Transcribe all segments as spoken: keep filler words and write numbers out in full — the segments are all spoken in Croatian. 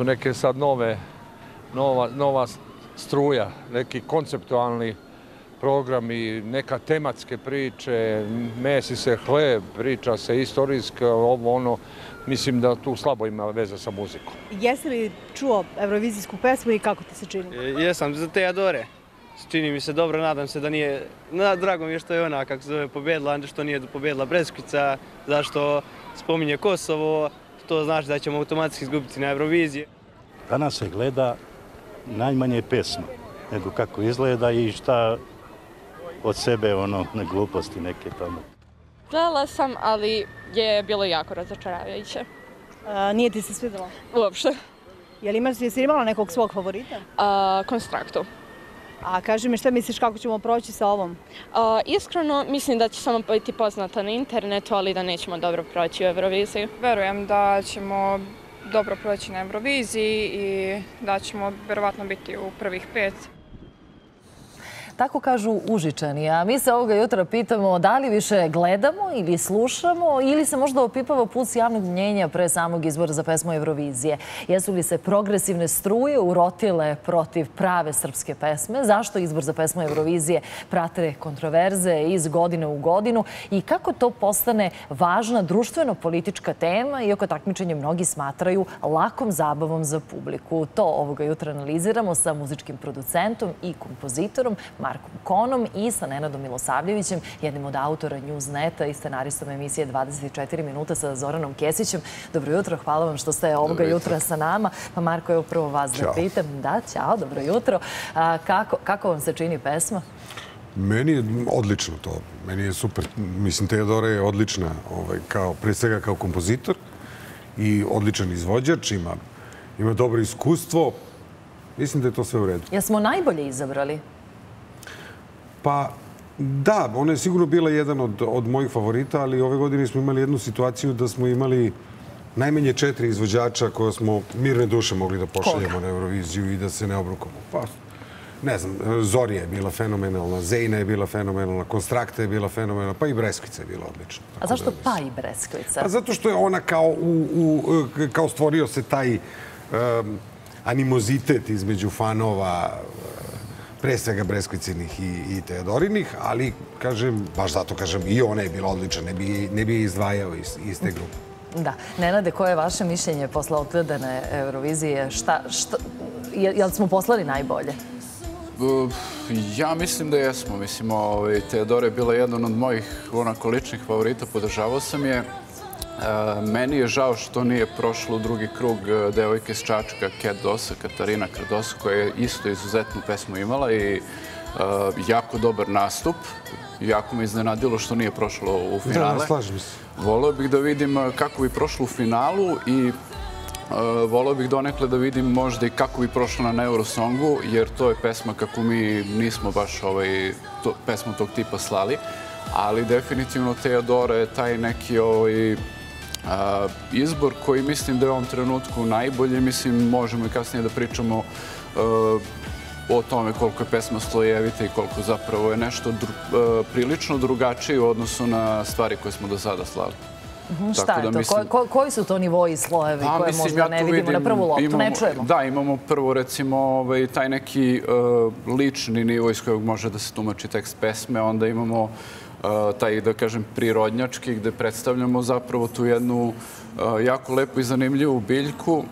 Su neke sad nove, nova, nova struja, neki konceptualni programi, neka tematske priče, mesi se hleb, priča se istorijska, ovo ono, mislim da tu slabo ima veze sa muzikom. Jesi li čuo eurovizijsku pesmu i kako ti se čini? Jesam, za Teya Dore. Čini mi se dobro, nadam se da nije, na, drago mi je što je ona, kako se zove, pobjedila, što nije pobjedila Breskvica, zašto spominje Kosovo. To znači da ćemo automatski izgubiti na Euroviziji. Danas se gleda najmanje pesma, nego kako izgleda i šta od sebe, ono, ne gluposti neke tamo. Gledala sam, ali je bilo jako razočaravajuće. A, nije ti se svidjelo? Uopšte. Je li imaš, jesi imala nekog svog favorita? A, Konstraktu. A kaži mi, šta misliš kako ćemo proći sa ovom? A, iskreno, mislim da će samo biti poznata na internetu, ali da nećemo dobro proći u Euroviziji. Verujem da ćemo dobro proći na Euroviziji i da ćemo verovatno biti u prvih pet. Tako kažu Užičani, a mi se ovoga jutra pitamo da li više gledamo ili slušamo ili se možda opipava puls javnog mnjenja pre samog izbora za pesmu Eurovizije. Jesu li se progresivne struje urotile protiv prave srpske pesme? Zašto izbor za pesmu Eurovizije prate kontroverze iz godine u godinu? I kako to postane važna društveno-politička tema, iako takmičenje mnogi smatraju lakom zabavom za publiku? To ovoga jutra analiziramo sa muzičkim producentom i kompozitorom Markom Konom i sa Nenadom Milosavljevićem, jednim od autora Newsneta i scenaristom emisije dvadeset četiri minuta sa Zoranom Kesićem. Dobro jutro, hvala vam što ste ovoga jutra sa nama. Pa Marko, evo prvo vas da pitam. Da, ćao, dobro jutro. A, kako, kako vam se čini pesma? Meni je odlično to. Meni je super. Mislim, Teya Dora je odlična, ovaj, kao, pre svega kao kompozitor i odličan izvođač. Ima, ima dobro iskustvo. Mislim da je to sve u redu. Jesmo najbolje izabrali? Pa da, ona je sigurno bila jedan od, od mojih favorita, ali ove godine smo imali jednu situaciju da smo imali najmanje četiri izvođača koja smo mirne duše mogli da pošaljemo na Euroviziju i da se ne obrukamo. Pa, ne znam, Zoi je bila fenomenalna, Zejna je bila fenomenalna, Konstrakta je bila fenomenalna, pa i Breskvica je bila odlična. A zašto pa i Breskvica? Pa zato što je ona kao, u, u, kao stvorio se taj um, animozitet između fanova, pre svega Breskvicinih i Teya Dorinih, ali, kažem, baš zato kažem, i ona je bila odlična, ne bi je izdvajao iz te grupe. Da. Nenade, koje je vaše mišljenje posle odgledane Eurovizije? Jel smo poslali najbolje? Ja mislim da jesmo. Mislim, Teya Dora je bila jedan od mojih onako ličnih favorita, podržavao sam je. Meni je žao što nije prošlo drugi krug devojke s Čačka, Kedosa, Katarina Cardoso, koja je isto izuzetnu pesmu imala i jako dobar nastup. Jako me iznenadilo što nije prošlo u finale. Da, slažem se. Voleo bih da vidim kako bi prošlo u finalu i voleo bih donekle da vidim možda i kako bi prošlo na Eurosongu, jer to je pesma kako mi nismo baš pesmu tog tipa slali. Ali definitivno Teya Dora je taj neki izbor koji mislim da je u ovom trenutku najbolji. Mislim, možemo i kasnije da pričamo o tome koliko je pesma slojevita i koliko zapravo je nešto prilično drugačije u odnosu na stvari koje smo do sada slali. Šta je to? Koji su to nivoi slojevi koje možda ne vidimo na prvu loptu, ne čujemo? Da, imamo prvo recimo taj neki lični nivo iz kojeg može da se tumači tekst pesme, onda imamo taj, da kažem, prirodnjački, gde predstavljamo zapravo tu jednu jako lepu i zanimljivu biljku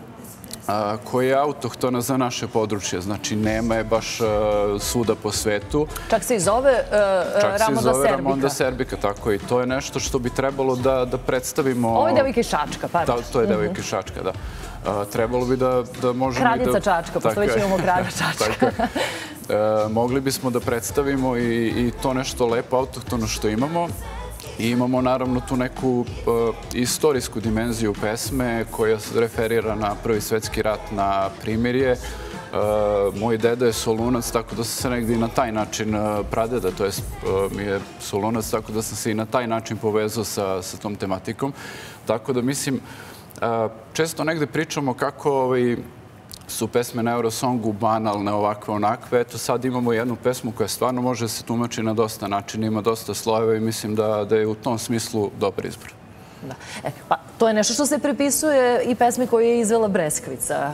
koja je autohtona za naše područje. Znači, nema je baš svuda po svetu. Čak se i zove Ramonda serbika. Tako je. To je nešto što bi trebalo da predstavimo... Ovo je devojka iz Čačka, pardon. To je devojka iz Čačka, da. Trebalo bi da možemo... Kraljica Čačka, pošto već imamo kralja Čačka. Mogli bismo da predstavimo i to nešto lepo, autohtono što imamo. I imamo naravno tu neku istorijsku dimenziju pesme koja se referira na Prvi svjetski rat, na primirje. Moj deda je Solunac, tako da sam se negdje i na taj način, pradeda, to je mi je Solunac, tako da sam se i na taj način povezao sa tom tematikom. Tako da mislim, često negdje pričamo kako su pesme na Eurosongu banalne, ovakve, onakve. Eto, sad imamo jednu pesmu koja stvarno može se tumačiti na dosta načina, ima dosta slojeva i mislim da je u tom smislu dobar izbor. Pa to je nešto što se pripisuje i pesmi koju je izvela Breskvica,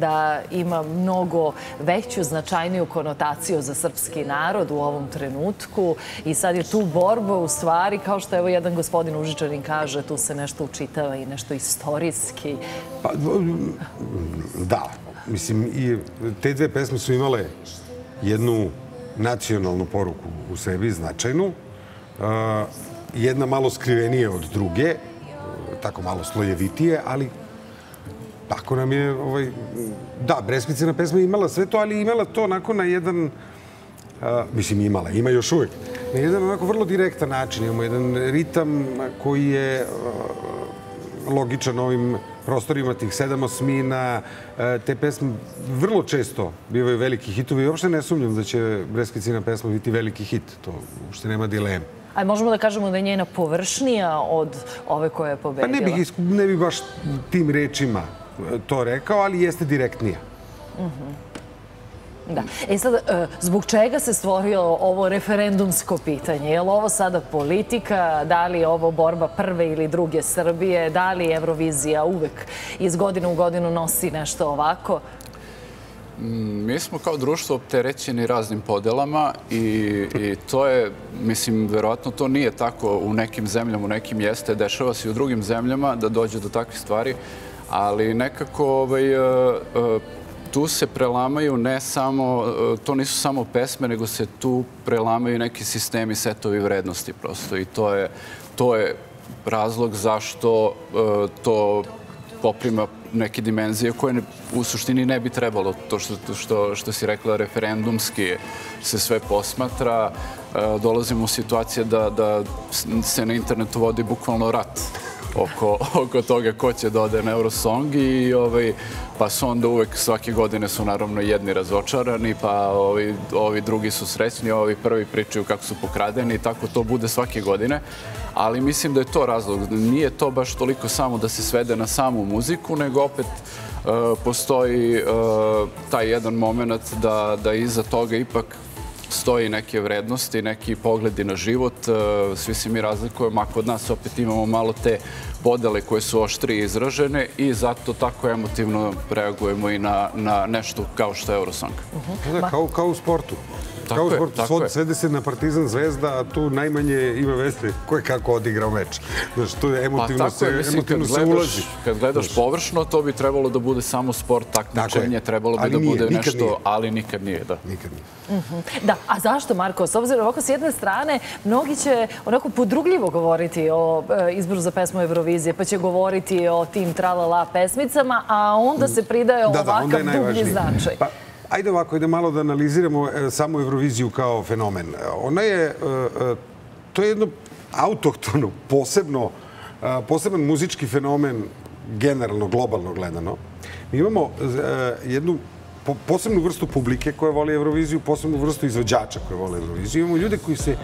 da ima mnogo veću, značajniju konotaciju za srpski narod u ovom trenutku i sad je tu borba u stvari, kao što evo jedan gospodin Užičanin kaže, tu se nešto učitava i nešto istorijski. Pa, da, mislim, i te dve pesme su imale jednu nacionalnu poruku u sebi, značajnu, jedna malo skrivenije od druge, tako malo slojevitije, ali tako nam je... Da, Breskvicina pesma je imala sve to, ali imala to onako na jedan... Mislim, imala, ima još uvijek. Na jedan onako vrlo direktan način. Imamo jedan ritam koji je logičan ovim prostorima tih sedam osmina. Te pesme vrlo često bivaju veliki hitovi. Uopšte ne sumnjam da će Breskvicina pesma biti veliki hit. To uopšte nema dileme. A možemo da kažemo da je njena površnija od ove koja je pobedila? Pa ne bih, ne bih baš tim rečima to rekao, ali jeste direktnija. Da. E sad, zbog čega se stvorilo ovo referendumsko pitanje? Je li ovo sada politika? Da li je ovo borba prve ili druge Srbije? Da li Eurovizija uvek iz godine u godinu nosi nešto ovako? Mi smo kao društvo opterećeni raznim podelama i to je, mislim, verovatno to nije tako u nekim zemljama, u nekim jeste, dešava se i u drugim zemljama da dođe do takvih stvari, ali nekako tu se prelamaju ne samo, to nisu samo pesme, nego se tu prelamaju neki sistemi, setovi vrednosti prosto i to je razlog zašto to poprima neke dimenzije koje u suštini ne bi trebalo. To što si rekla, referendumski se sve posmatra. Dolazimo u situacije da se na internetu vodi bukvalno rat oko toga ko će da ode na Eurosong i pa su onda uvek svake godine su naravno jedni razočarani, pa ovi drugi su srećni, ovi prvi pričaju kako su pokradeni i tako to bude svake godine. Ali mislim da je to razlog. Nije to baš toliko samo da se svede na samu muziku, nego opet postoji taj jedan moment da iza toga ipak stoji neke vrednosti, neki pogledi na život. Svi se mi razlikujemo, a kod nas opet imamo malo te podele koje su oštrije izražene i zato tako emotivno reagujemo i na nešto kao što je Eurosong. Kao u sportu. Kao u sportu svede se na Partizan Zvezda, a tu najmanje ima veze ko je kako odigrao meč. Znači, tu je emotivno se ulazi. Kad gledaš površno, to bi trebalo da bude samo sport, takmičenje, trebalo bi da bude nešto, ali nikad nije. Nikad nije. Da, a zašto, Marko? S obzirom, ovako s jedne strane, mnogi će onako podrugljivo govoriti o izboru za pesmu Eurovizije, pa će govoriti o tim tralala pesmicama, a onda se pridaje ovakav dublji značaj. Ajde ovako, ajde malo da analiziramo samu Euroviziju kao fenomen. Ona je, to je jedno autohtono, posebno, poseban muzički fenomen, generalno, globalno gledano. Mi imamo jednu posebnu vrstu publike koja voli Euroviziju, posebnu vrstu izvođača koja vole Euroviziju. Imamo ljude koji se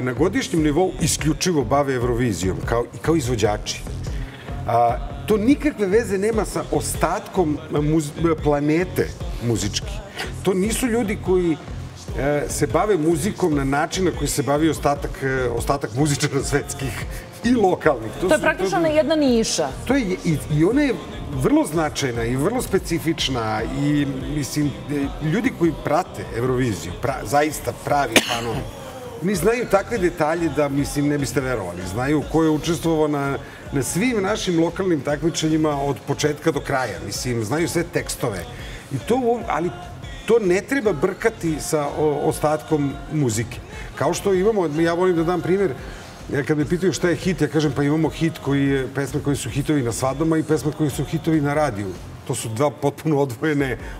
na godišnjem nivou isključivo bave Eurovizijom, kao izvođači. To nikakve veze nema sa ostatkom planete muzički. To nisu ljudi koji se bave muzikom na način na koji se bavi ostatak muzičara svetskih i lokalnih. To je praktično jedna niša. I ona je vrlo značajna i vrlo specifična i mislim, ljudi koji prate Euroviziju, zaista pravi fanovi, mi znaju takve detalje da, mislim, ne biste verovali. Znaju ko je učestvovao na svim našim lokalnim takmičenjima od početka do kraja. Mislim, znaju sve tekstove. Ali to ne treba brkati sa ostatkom muzike. Kao što imamo, ja volim da dam primjer, kad me pitaju šta je hit, ja kažem pa imamo hit koji je pesme koji su hitovi na svadbama i pesme koji su hitovi na radiju. To su dva potpuno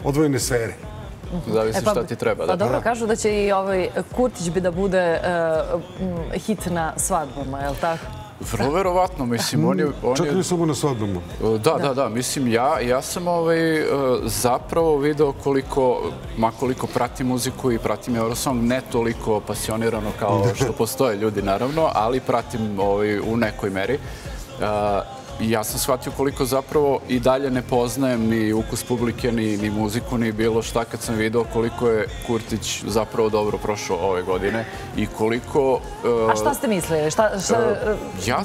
odvojene sfere. Zavisi šta ti treba. Pa dobro, kažu da će i ovaj Kurtić bi da bude hit na svadbama, je li tako? Vrlo verovatno, mislim, on je... Čak ne samo na svadbama. Da, da, da, mislim, ja sam zapravo video koliko, makoliko pratim muziku i pratim Eurosong, ne toliko pasionirano kao što postoje ljudi, naravno, ali pratim u nekoj meri. ja sam shvatio koliko zapravo i dalje ne poznajem ni ukus publike, ni muziku, ni bilo šta kad sam video koliko je Kurtić zapravo dobro prošao ove godine i koliko... A šta ste mislili?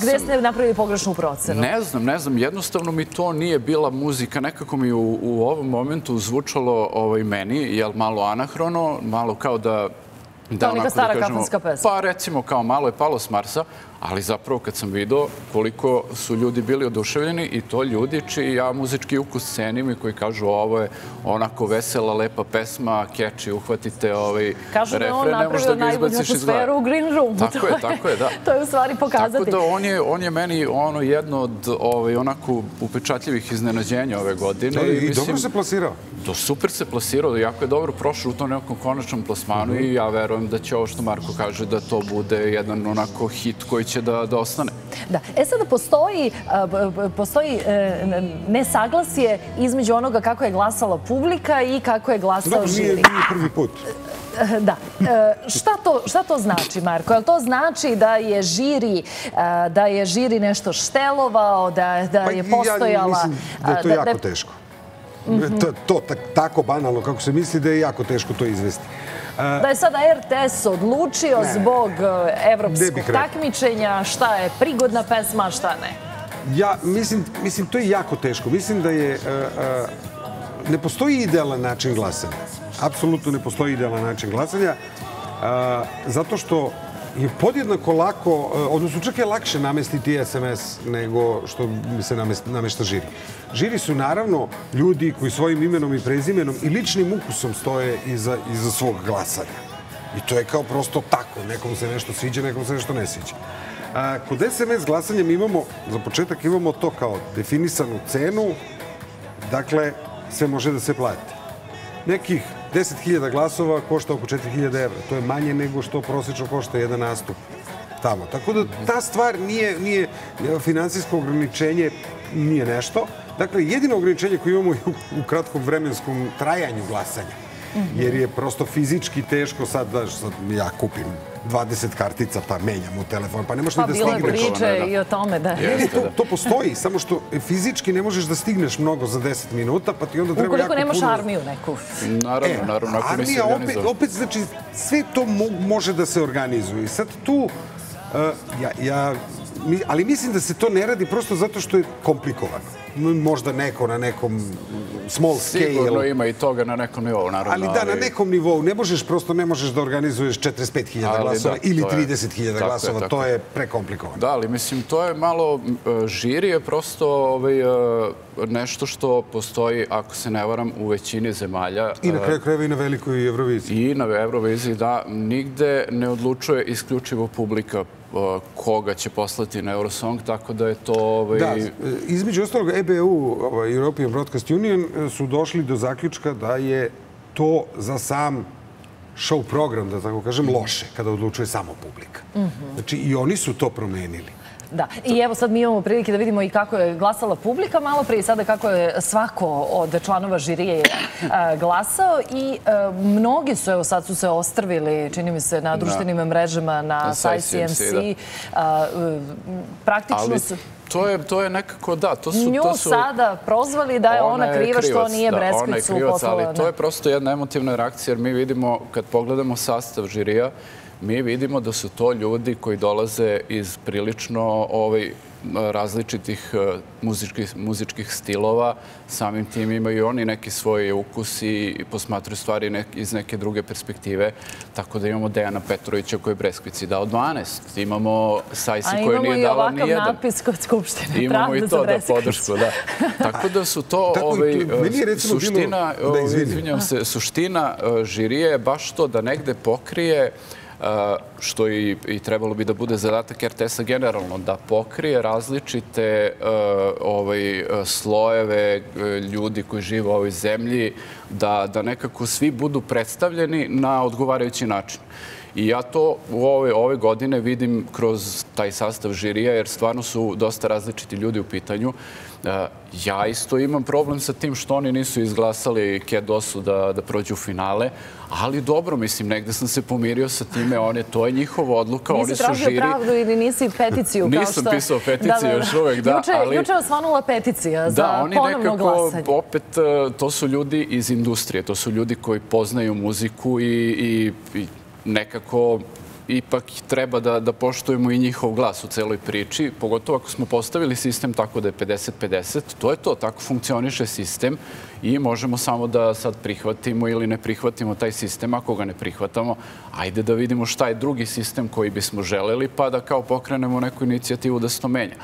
Gde ste napravili pogrešnu procenu? Ne znam, ne znam. Jednostavno mi to nije bila muzika. Nekako mi u ovom momentu zvučalo meni, jel malo anahrono, malo kao da... Kao neka stara kafanska pesma. Pa recimo kao malo je palo s Marsa, ali zapravo kad sam vidio koliko su ljudi bili oduševljeni i to ljudi čiji ja muzički ukus cenim i koji kažu ovo je onako vesela, lepa pesma, keči, uhvatite ovaj refren, ne možda ga izbaciš iz glave. Kažu da je on napravio najbolju atmosferu u Green Roomu. Tako je, tako je, da. To je u stvari pokazati. Tako da on je meni jedno od onako upečatljivih iznenađenja ove godine. I dobro se plasirao. Super se plasirao, jako je dobro prošao u tom nekom konačnom plasmanu i ja verujem da će ovo što Marko kaže da to bude jedan onako hit koji će da ostane. Da. E sada postoji nesaglasje između onoga kako je glasala publika i kako je glasao žiri. Nije prvi put. Da. Šta to znači, Marko? Jel to znači da je žiri nešto štelovao, da je postojala... Pa ja mislim da je to jako teško. To tako banalno kako se misli da je jako teško to izvesti. Da je sada R T S odlučio zbog evropskog takmičenja šta je prigodna pesma, a šta ne. Ja mislim, to je jako teško. Mislim da je... Ne postoji idealan način glasanja. Apsolutno ne postoji idealan način glasanja. Zato što je podjednako lako, odnosno čak je lakše namestiti S M S nego što se namešta žiri. Žiri su naravno ljudi koji svojim imenom i prezimenom i ličnim ukusom stoje iza svog glasanja. I to je kao prosto tako. Nekom se nešto sviđa, nekom se nešto ne sviđa. Kod S M S glasanja mi imamo, za početak imamo to kao definisanu cenu, dakle sve može da se plati. Nekih deset hiljada glasova košta oko četiri hiljade evra. To je manje nego što prosječno košta jedan nastup tamo. Tako da ta stvar nije, finansijsko ograničenje nije nešto. Dakle, jedino ograničenje koje imamo je u kratkom vremenskom trajanju glasanja. Jer je prosto fizički teško sad da ja kupim dvadeset kartica pa menjam u telefon, pa ne možeš ni da stigneš. Pa bilo je priče i o tome da... To postoji, samo što fizički ne možeš da stigneš mnogo za deset minuta, pa ti onda treba jako puno... Ukoliko nemaš armiju neku. Naravno, naravno. Armija opet, znači, sve to može da se organizuje. I sad tu... Ali mislim da se to ne radi prosto zato što je komplikovano. Možda neko na nekom small scale... Sigurno ima i toga na nekom nivou, naravno. Ali da, na nekom nivou. Ne možeš prosto, ne možeš da organizuješ četrdeset pet hiljada glasova ili trideset hiljada glasova. To je prekomplikovano. Da, ali mislim, to je malo... Žiri je prosto nešto što postoji, ako se ne varam, u većini zemalja. I na kraju krajeva i na velikoj Euroviziji. I na Euroviziji, da. Nigde ne odlučuje isključivo publika koga će poslati na Eurosong, tako da je to... Da, između ostalog E B U, European Broadcast Union, su došli do zaključka da je to za sam show program, da tako kažem, loše, kada odlučuje samo publika. Znači, i oni su to promenili. Da, i evo sad mi imamo prilike da vidimo i kako je glasala publika malo prije i sada kako je svako od članova žirije glasao i mnogi su, evo sad su se ostrvili, čini mi se, na društvenim mrežama, na SajCMC, praktično su... To je nekako, da, to su... Nju sada prozvali da je ona kriva što nije Breskvicu poslala. Ali to je prosto jedna emotivna reakcija jer mi vidimo, kad pogledamo sastav žirija, mi vidimo da su to ljudi koji dolaze iz prilično različitih muzičkih stilova. Samim tim imaju oni neki svoje ukus i posmatruju stvari iz neke druge perspektive. Tako da imamo Dejana Petrovića koji je Breskvici dao dvanest. Imamo Sajsi koji nije dala nijedan. A imamo i ovakav napis kod Skupštine. Imamo i to da podršku, da. Tako da su to suština žirije baš to da negde pokrije što i trebalo bi da bude zadatak R T S-a generalno, da pokrije različite slojeve ljudi koji žive u ovoj zemlji, da nekako svi budu predstavljeni na odgovarajući način. I ja to ove godine vidim kroz taj sastav žirija, jer stvarno su dosta različiti ljudi u pitanju. Ja isto imam problem sa tim što oni nisu izglasali Kedosu da prođu u finale, ali dobro, mislim, negde sam se pomirio sa time, one, to je njihova odluka, oni su žiri. Nisi tražio pravdu ili nisi peticiju? Nisam pisao peticiju još uvek, da. Juče je osvanula peticija za ponovno glasanje. Da, oni nekako, opet, to su ljudi iz industrije, to su ljudi koji poznaju muziku i nekako ipak treba da poštujemo i njihov glas u celoj priči, pogotovo ako smo postavili sistem tako da je pedeset pedeset, to je to, tako funkcioniše sistem i možemo samo da sad prihvatimo ili ne prihvatimo taj sistem. Ako ga ne prihvatamo, ajde da vidimo šta je drugi sistem koji bismo želeli, pa da kao pokrenemo neku inicijativu da se to menja.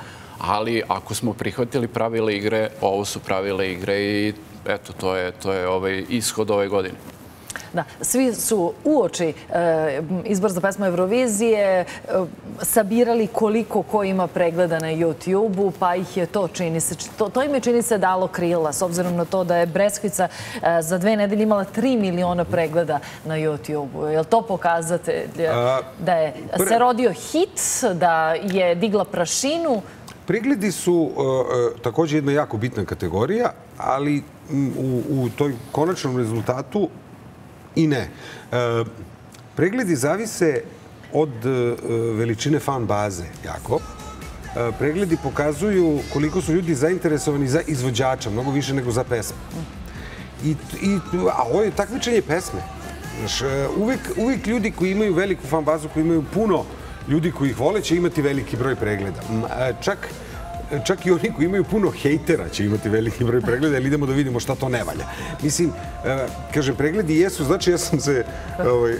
Ali ako smo prihvatili pravila igre, ovo su pravila igre i eto, to je ishod ove godine. Da, svi su uoči izbor za pesmu Eurovizije sabirali koliko ko ima pregleda na YouTube-u, pa ih je to čini se, to im je čini se dalo krila, s obzirom na to da je Breskvica za dve nedelje imala tri miliona pregleda na YouTube-u. Je li to pokazatelj da je se rodio hit, da je digla prašinu? Pregledi su također jedna jako bitna kategorija, ali u toj konačnom rezultatu i ne. Pregledi zavise od veličine fan baze, jako. Pregledi pokazuju koliko su ljudi zainteresovani za izvođača, mnogo više nego za pesmu. A ovo je takmičenje pesme. Uvijek ljudi koji imaju veliku fan bazu, koji imaju puno ljudi koji ih vole, će imati veliki broj pregleda. Čak... Čak i oni koji imaju puno hejtera će imati veliki broj pregleda, jer idemo da vidimo šta to ne valja. Mislim, kažem, pregledi jesu, znači ja sam se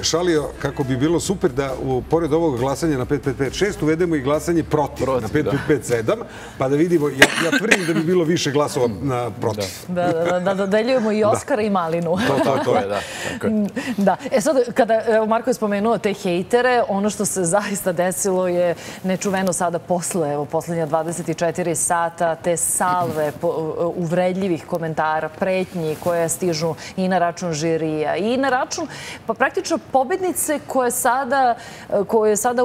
šalio kako bi bilo super da pored ovog glasanja na pet pet pet šest uvedemo i glasanje protiv na pet pet pet sedam, pa da vidimo, ja tvrdim da bi bilo više glasova na protiv. Da dodeljujemo i Oskara i Malinu. To je, da. E sad, kada Marko je spomenuo te hejtere, ono što se zaista desilo je nečuveno sada posle, evo, poslednja dvadeset četiri sata, te salve uvredljivih komentara, pretnji koje stižu i na račun žirija i na račun, pa praktično, pobednice koje je sada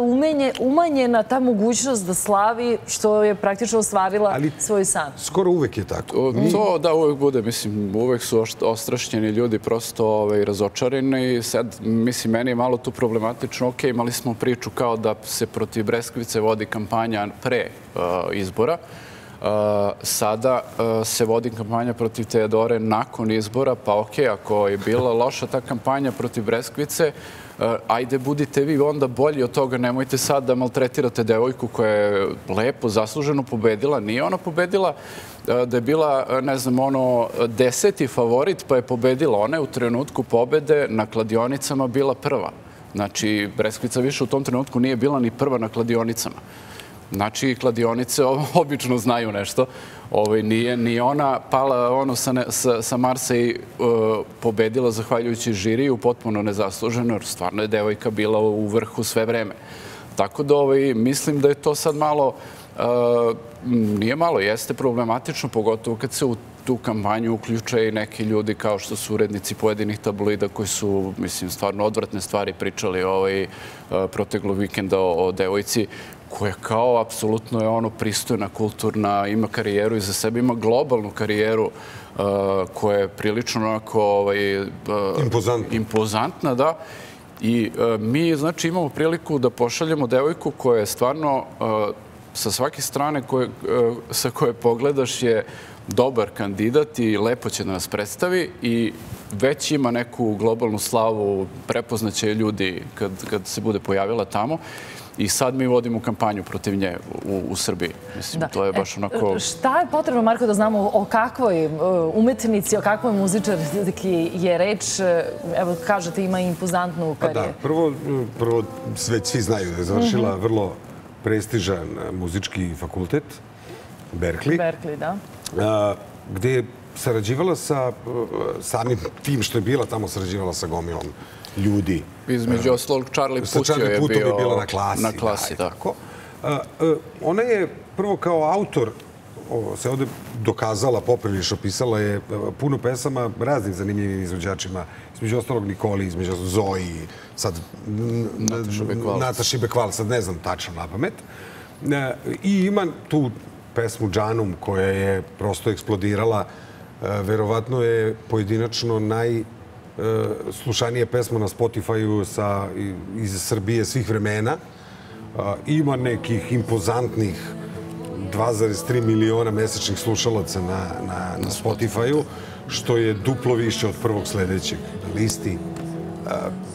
umanjena ta mogućnost da slavi, što je praktično ostvarila svoj san. Skoro uvek je tako. To, da, uvek bude. Mislim, uvek su ostrašćeni ljudi prosto razočareni i sad, mislim, meni je malo tu problematično. Ok, imali smo priču kao da se protiv Breskvice vodi kampanja pre izbora. Sada se vodi kampanja protiv Teya Dore nakon izbora, pa ok, ako je bila loša ta kampanja protiv Breskvice, ajde budite vi onda bolji od toga, nemojte sad da maltretirate devojku koja je lepo, zasluženo pobedila. Nije ona pobedila da je bila, ne znam, ono deseti favorit pa je pobedila. Ona je u trenutku pobede na kladionicama bila prva. Znači, Breskvica više u tom trenutku nije bila ni prva na kladionicama. Znači, kladionice obično znaju nešto. Nije ona pala sa Marsa i pobedila zahvaljujući žiriju potpuno nezasluženo, jer stvarno je devojka bila u vrhu sve vreme. Tako da mislim da je to sad malo, nije malo, jeste problematično, pogotovo kad se u tu kampanju uključe i neki ljudi kao što su urednici pojedinih tabloida koji su, mislim, stvarno odvratne stvari pričali proteklog vikenda o devojci, koja kao apsolutno je ono pristojna, kulturna, ima karijeru iza sebe, ima globalnu karijeru koja je prilično onako impozantna, da. I mi, znači, imamo priliku da pošaljemo devojku koja je stvarno sa svake strane sa koje pogledaš je dobar kandidat i lepo će da nas predstavi i već ima neku globalnu slavu, prepoznaće je ljudi kad se bude pojavila tamo. I sad mi vodimo kampanju protiv nje u Srbiji. Mislim, to je baš onako... Šta je potrebno, Marko, da znamo o kakvoj umetnici, o kakvoj muzičarki je reč? Evo, kažete, ima impozantnu karijeru. Da, prvo svi znaju da je završila vrlo prestižan muzički fakultet, Berklee. Berklee, da. Gde je sarađivala sa samim tim što je bila tamo, sarađivala sa gomilom ljudi. Između ostalog, Charlie Puth je bila na klasi. Ona je prvo kao autor se ovdje dokazala, poprilično pisala je puno pesama raznim zanimljivim izvođačima. Između ostalog Nikoli, između Zoi, sad Nataši Bekval, sad ne znam tačno na pamet. I ima tu pesmu Džanum koja je prosto eksplodirala. Verovatno je pojedinačno najslušanija pesma na Spotify-u iz Srbije svih vremena. Ima nekih impozantnih dva zarez tri miliona mesečnih slušalaca na Spotify-u, što je duplo više od prvog sljedećeg na listi.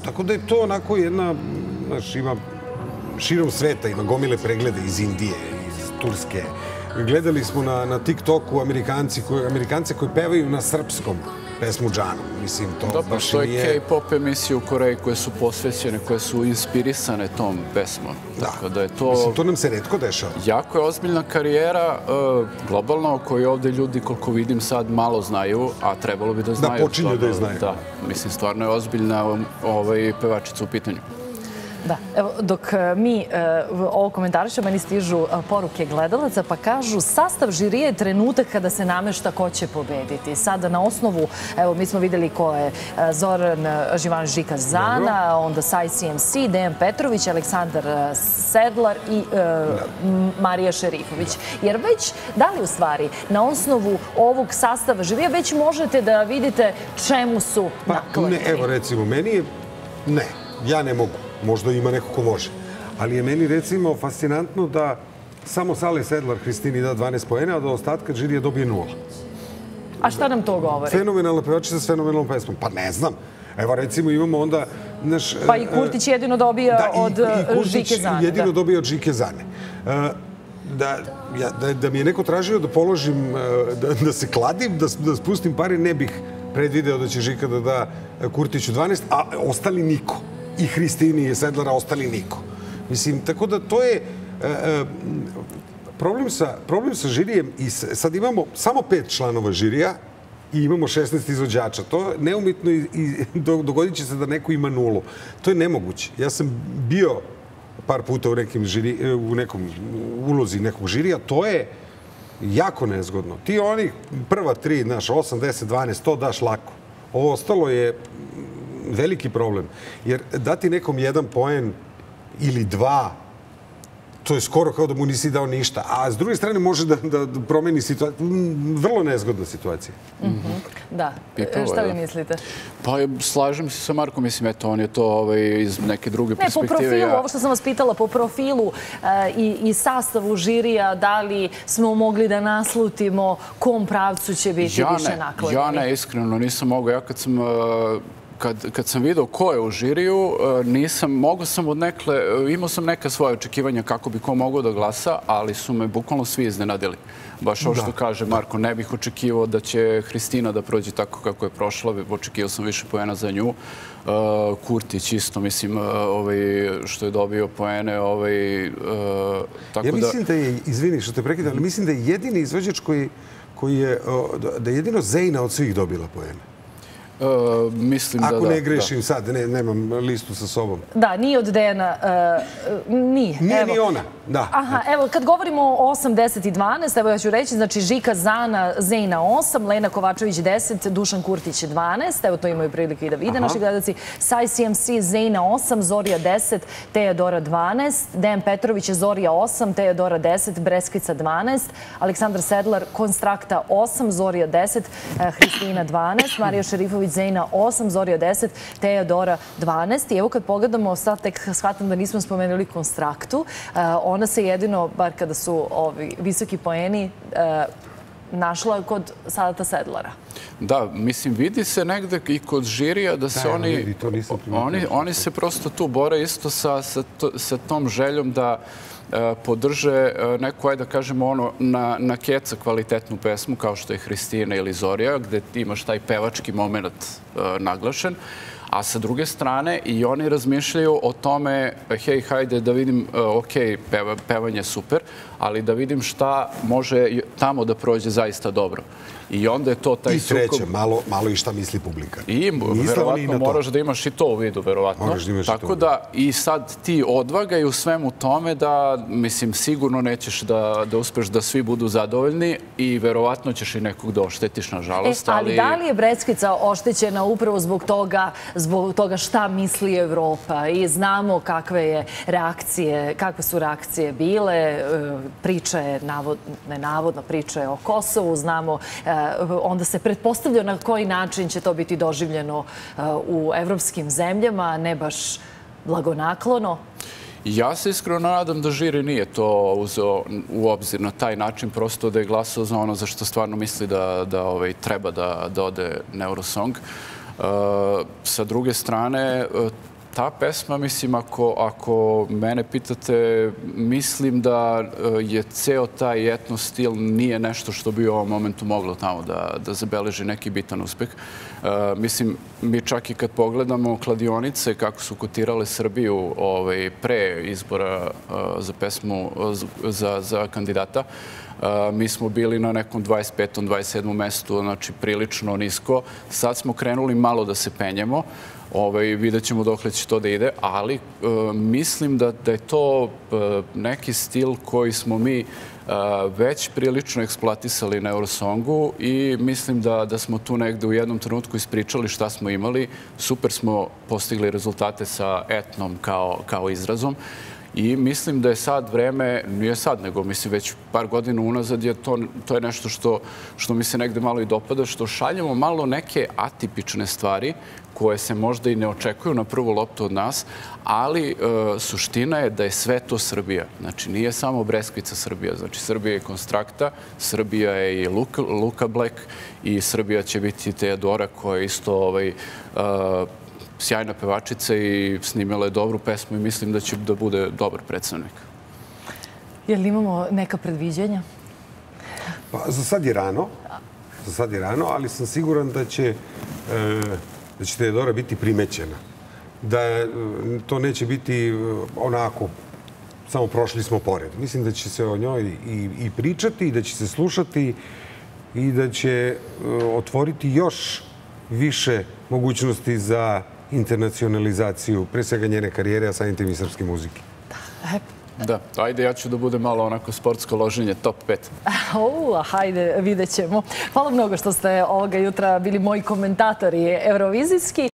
Tako da je to onako jedna, znaš, ima širom sveta, ima gomile preglede iz Indije, iz Turske. Gledali smo na TikToku Amerikance koji pevaju na srpskom pesmu Džanu. Mislim, to baš i nije... To je K-pop emisije u Koreji koje su posvećene, koje su inspirisane tom pesmom. Da. Mislim, to nam se retko dešava. Jako je ozbiljna karijera globalna, koju ovdje ljudi, koliko vidim, sad malo znaju, a trebalo bi da znaju. Da počinju da je znaju. Da. Mislim, stvarno je ozbiljna pevačica u pitanju. Da, evo, dok mi ovo komentarišemo, meni stižu poruke gledalaca, pa kažu sastav žirije je trenutak kada se namešta ko će pobediti. Sada na osnovu, evo, mi smo vidjeli ko je Zoran Živan Žika Zana, onda SajCMC, Dejan Petrović, Aleksandar Sedlar i Marija Šerifović. Jer već, da li u stvari, na osnovu ovog sastava žirije već možete da vidite čemu su naklonjeni? Pa, evo, recimo, meni je... Ne, ja ne mogu. Možda ima neko ko može. Ali je meni, recimo, fascinantno da samo Sale Sedlar Hristini da dvanaest poena, a da ostatka žirija dobije nula. A šta nam to govori? Fenomenalna pevačica s fenomenalnom pesmom. Pa ne znam. Evo, recimo, imamo onda... Pa i Kurtić jedino dobija od Žike Zane. Da, i Kurtić jedino dobija od Žike Zane. Da mi je neko tražio da položim, da se kladim, da spustim pare, ne bih predvideo da će Žika da da Kurtiću dvanaest, a ostali niko. I Hristini i Sedlara, ostali niko. Mislim, tako da to je problem sa žirijem. I sad imamo samo pet članova žirija i imamo šesnaest izvođača. To neumitno dogodit će se da neko ima nulu. To je nemoguće. Ja sam bio par puta u nekom ulozi nekog žirija. To je jako nezgodno. Ti oni prva tri, znaš, osam, deset, dvanaest, to daš lako. Ovo ostalo je... veliki problem. Jer dati nekom jedan poen ili dva, to je skoro kao da mu nisi dao ništa. A s druge strane može da promeni situaciju. Vrlo nezgodna situacija. Da. Šta vi mislite? Pa slažem se sa Markom. Mislim, eto, on je to iz neke druge perspektive. Ne, po profilu, ovo što sam vas pitala, po profilu i sastavu žirija, da li smo mogli da naslutimo kom pravcu će biti više naklonjeni? Ja ne, iskreno, nisam mogao. Ja kad sam... Kad sam vidio ko je u žiriju, mogao sam od nekle, imao sam neka svoje očekivanja kako bi ko mogao da glasa, ali su me bukvalno svi iznenadili. Baš ovo što kaže Marko, ne bih očekivao da će Hristina da prođe tako kako je prošla, očekivao sam više poena za nju. Kurtić isto, mislim, što je dobio poene. Ja mislim da je, izvini što te prekidam, ali mislim da je jedini izvođač koji je, da je jedino Zejna od svih dobila poene. Ako ne grešim sad, nemam listu sa sobom. Da, nije od Dejana. Nije. Nije ni ona. Aha, evo, kad govorimo o osam, deset i dvanaest, evo ja ću reći, znači Žika Zana, Zejna osam, Lena Kovačević deset, Dušan Kurtić dvanaest, evo to imaju prilike i da vide naši gledalci, SajCMC Zejna osam, Zorija deset, Teya Dora dvanaest, Dejan Petrović je Zorija osam, Teya Dora deset, Breskvica dvanaest, Aleksandar Sedlar, Konstrakta osam, Zorija deset, Hristina dvanaest, Marija Šerifović Zejna osam, Zorija deset, Teja Dora dvanaest. I evo kad pogledamo, sad tek shvatam da nismo spomenuli Konstraktu. Ona se jedino, bar kada su ovi visoki poeni, našla kod Sadata Sedlara. Da, mislim, vidi se negde i kod žirija da se oni... Oni se prosto tu bore isto sa tom željom da podrže neku, ajde da kažemo, ono, na keca kvalitetnu pesmu kao što je Hristina ili Zorija, gde imaš taj pevački moment naglašen, A sa druge strane, i oni razmišljaju o tome, hej, hajde da vidim, ok, pevanje je super, ali da vidim šta može tamo da prođe zaista dobro. I onda je to taj sukob. I treće, malo i šta misli publika. I verovatno moraš da imaš i to u vidu, verovatno. Tako da i sad ti odvaga i u svemu tome da, mislim, sigurno nećeš da uspeš da svi budu zadovoljni i verovatno ćeš i nekog da oštetiš, nažalost. Ali da li je Breskvica oštećena upravo zbog toga, zbog toga šta misli Evropa? I znamo kakve je reakcije, kakve su reakcije bile. Priča je, ne navodno, priča je o Kosovu, znamo onda se pretpostavlja na koji način će to biti doživljeno u evropskim zemljama, ne baš blagonaklono. Ja se iskreno nadam da žiri nije to uzeo u obzir na taj način, prosto da je glasao za ono za što stvarno misli da treba da ode Eurosong. Sa druge strane, ta pesma, mislim, ako mene pitate, mislim da je ceo taj etno stil nije nešto što bi u ovom momentu moglo tamo da zabeleži neki bitan uspeh. Mislim, mi čak i kad pogledamo kladionice kako su kotirale Srbiju pre izbora za pesmu za kandidata, mi smo bili na nekom dvadeset petom, dvadeset sedmom mestu, znači prilično nisko. Sad smo krenuli malo da se penjemo. Vidjet ćemo dokle će to da ide, ali mislim da je to neki stil koji smo mi već prilično eksploatisali na Eurosongu i mislim da smo tu negde u jednom trenutku ispričali šta smo imali. Super smo postigli rezultate sa etnom kao izrazom. I mislim da je sad vreme, nije sad nego, mislim, već par godina unazad je to, to je nešto što mi se negde malo i dopada, što šaljamo malo neke atipične stvari koje se možda i ne očekuju na prvu loptu od nas, ali suština je da je sve to Srbija. Znači, nije samo Breskvica Srbija. Znači, Srbija je Konstrakta, Srbija je i Luka Black i Srbija će biti Teya Dora koja je isto sjajna pevačica i snimila je dobru pesmu i mislim da će da bude dobar predstavnik. Jel imamo neka predviđanja? Pa, za sad je rano, za sad je rano, ali sam siguran da će Teya Dora biti primećena. Da to neće biti onako, samo prošli smo pored. Mislim da će se o njoj i pričati, da će se slušati i da će otvoriti još više mogućnosti za internacionalizaciju, pre svega njene karijere, a samim tim i srpske muzike. Da, ajde, ja ću da bude malo onako sportsko loženje, top pet. O, hajde, vidjet ćemo. Hvala mnogo što ste ovoga jutra bili moji komentatori eurovizijski.